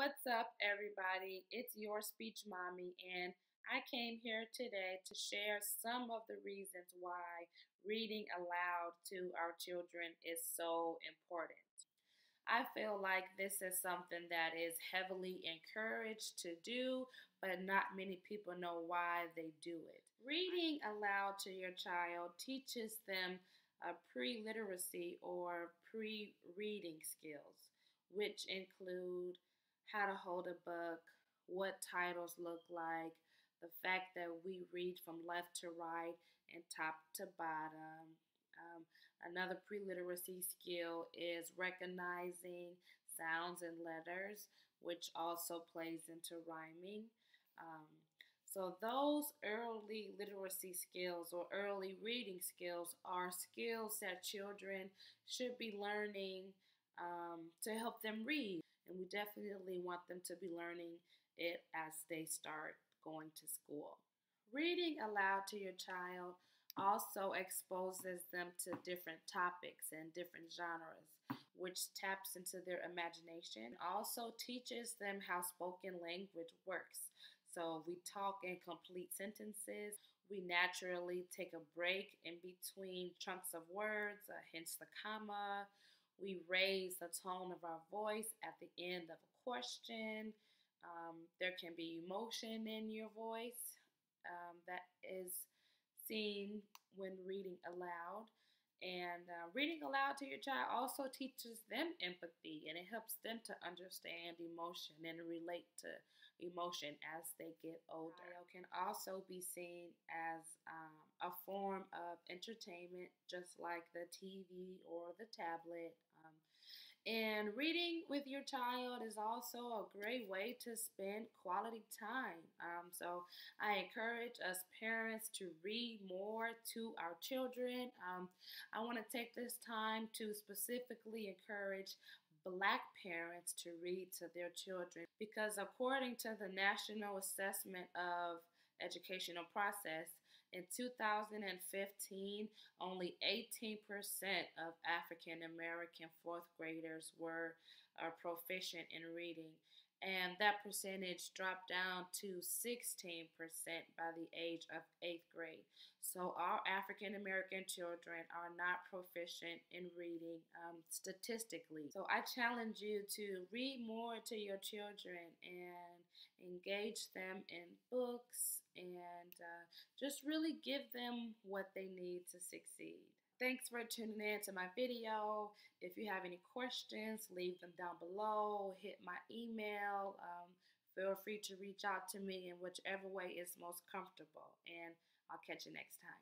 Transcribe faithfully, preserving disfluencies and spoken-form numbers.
What's up, everybody? It's your Speech Mommy, and I came here today to share some of the reasons why reading aloud to our children is so important. I feel like this is something that is heavily encouraged to do, but not many people know why they do it. Reading aloud to your child teaches them a pre-literacy or pre-reading skills, which include how to hold a book, what titles look like, the fact that we read from left to right and top to bottom. Um, another pre-literacy skill is recognizing sounds and letters, which also plays into rhyming. Um, so those early literacy skills or early reading skills are skills that children should be learning um, to help them read. And we definitely want them to be learning it as they start going to school. Reading aloud to your child also exposes them to different topics and different genres, which taps into their imagination. Also teaches them how spoken language works. So we talk in complete sentences. We naturally take a break in between chunks of words, uh, hence the comma. We raise the tone of our voice at the end of a question. Um, there can be emotion in your voice um, that is seen when reading aloud. And uh, reading aloud to your child also teaches them empathy, and it helps them to understand emotion and relate to emotion as they get older. It can also be seen as um, a form of entertainment, just like the T V or the tablet. Um, and reading with your child is also a great way to spend quality time. Um, so I encourage us parents to read more to our children. Um, I want to take this time to specifically encourage Black parents to read to their children, because according to the National Assessment of Educational Progress, in two thousand fifteen, only eighteen percent of African American fourth graders were uh, proficient in reading, and that percentage dropped down to sixteen percent by the age of eighth grade. So our African American children are not proficient in reading um, statistically. So I challenge you to read more to your children and engage them in books and uh, just really give them what they need to succeed. Thanks for tuning in to my video. If you have any questions, leave them down below. Hit my email. Um, feel free to reach out to me in whichever way is most comfortable. And I'll catch you next time.